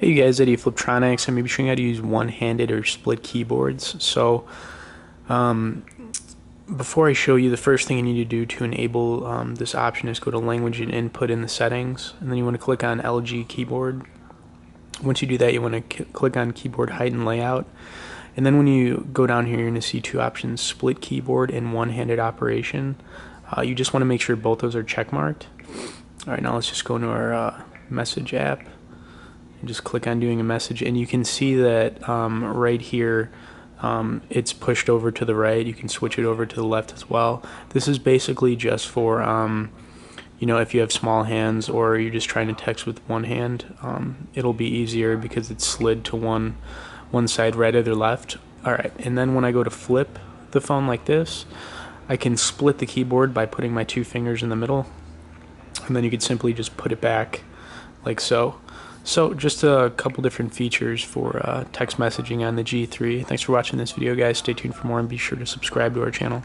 Hey you guys, Eddie Fliptronics. I'm going to be showing you how to use one-handed or split keyboards. So before I show you, the first thing you need to do to enable this option is go to language and input in the settings, and then you want to click on LG keyboard. Once you do that, you want to click on keyboard height and layout, and then when you go down here, you're going to see two options, split keyboard and one-handed operation. You just want to make sure both those are checkmarked. Alright, now let's just go into our message app. Just click on doing a message, and you can see that right here it's pushed over to the right. You can switch it over to the left as well. This is basically just for you know, if you have small hands or you're just trying to text with one hand, it'll be easier because it's slid to one side, right or left. Alright, and then when I go to flip the phone like this, I can split the keyboard by putting my two fingers in the middle, and then you can simply just put it back like so. So just a couple different features for text messaging on the G3. Thanks for watching this video, guys. Stay tuned for more and be sure to subscribe to our channel.